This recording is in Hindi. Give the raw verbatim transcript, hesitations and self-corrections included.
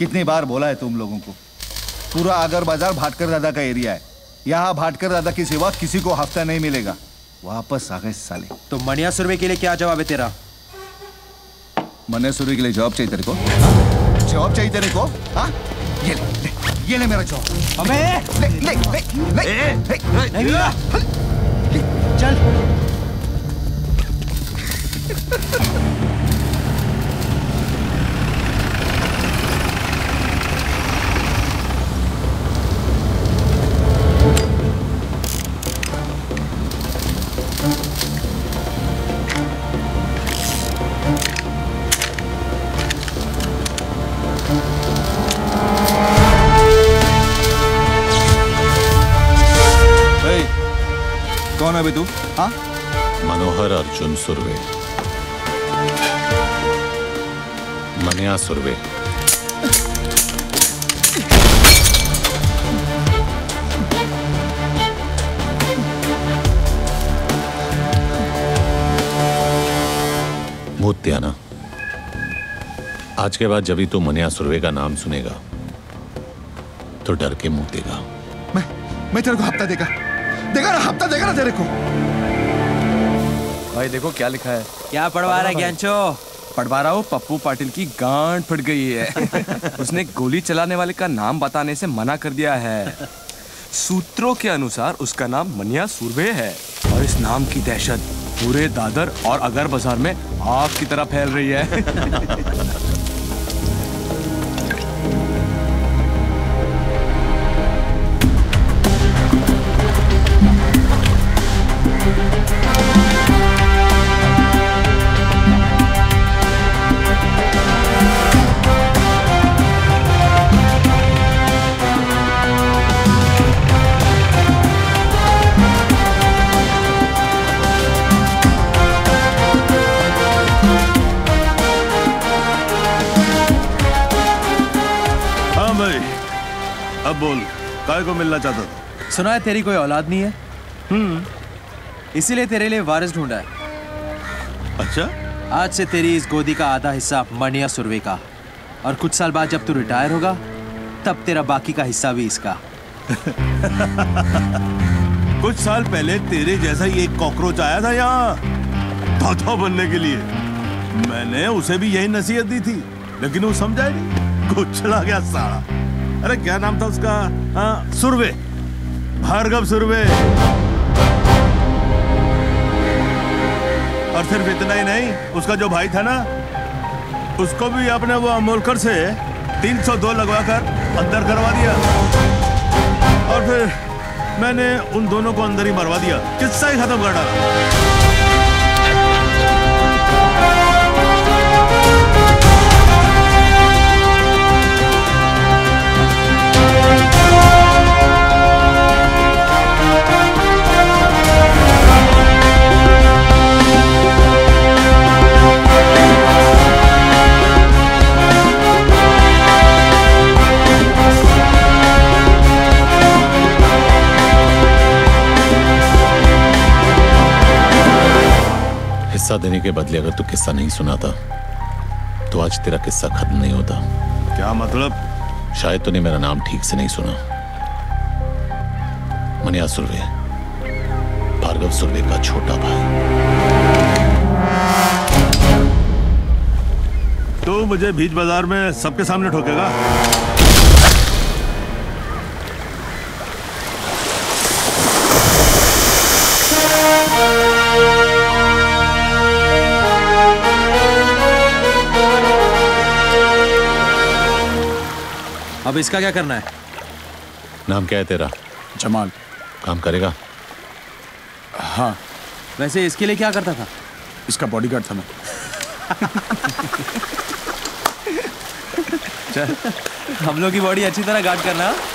कितनी बार बोला है तुम लोगों को, पूरा आगर बाजार भाटकरदादा का एरिया है, यहाँ भाटकरदादा के सिवा किसी को हफ्ता नहीं मिलेगा। वापस आ गए साले। तो मन्या सुर्वे के लिए क्या जवाब है तेरा? मन्या सुर्वे के लिए जॉब चाहिए तेरे को? जॉब चाहिए तेरे को? हाँ, ये ले, ले, ये ले मेरा जॉब। अबे ले ले ले ले नहीं मिला। चल तू? हाँ? मनोहर अर्जुन सुर्वे, मन्या सुर्वे। भूत त्याना, आज के बाद जब भी तू मन्या सुर्वे का नाम सुनेगा तो डर के मुंह देगा। मैं मैं तेरे को हफ्ता देगा, देखा ना हफ्ता, देखा ना तेरे को। भाई देखो क्या लिखा है। क्या पढ़वा रहा है ज्ञानचो? पढ़वा रहा हूँ, पप्पू पाटिल की गांड फट गई है। उसने गोली चलाने वाले का नाम बताने से मना कर दिया है। सूत्रों के अनुसार उसका नाम मन्या सुर्वे है और इस नाम की दहशत पूरे दादर और अगर बाजार में आग की तरह फैल रही है। अब बोल, काय को मिलना चाहता था? सुना है तेरी कोई औलाद नहीं है। हम्म, इसीलिए तेरे लिए वारिस ढूंढा है। अच्छा, आज से तेरी इस गोदी का आधा हिस्सा मन्या सुर्वे का, और कुछ साल बाद जब तू रिटायर होगा तब तेरा बाकी का हिस्सा भी इसका। कुछ साल पहले तेरे जैसा ही एक कॉकरोच आया था यहाँ तोता बनने के लिए। मैंने उसे भी यही नसीहत दी थी लेकिन वो समझा नहीं, कुचला गया साला। अरे क्या नाम था उसका? हाँ, सुर्वे, भार्गव सुर्वे। और सिर्फ इतना ही नहीं, उसका जो भाई था ना, उसको भी आपने वो अमोलकर से तीन सौ दो लगवाकर अंदर करवा दिया और फिर मैंने उन दोनों को अंदर ही मरवा दिया। किस्सा ही खत्म कर डाला। किस्सा देने के बदले अगर तू किस्सा नहीं सुनाता तो आज तेरा किस्सा खत्म नहीं होता। क्या मतलब? शायद तूने मेरा नाम ठीक से नहीं सुना। मन्या सुर्वे, भार्गव सुर्वे का छोटा भाई। तो मुझे बीच बाजार में सबके सामने ठोकेगा? अब इसका क्या करना है? नाम क्या है तेरा? जमाल। काम करेगा? हाँ। वैसे इसके लिए क्या करता था? इसका बॉडीगार्ड था मैं। चल, हम लोग की बॉडी अच्छी तरह गार्ड करना।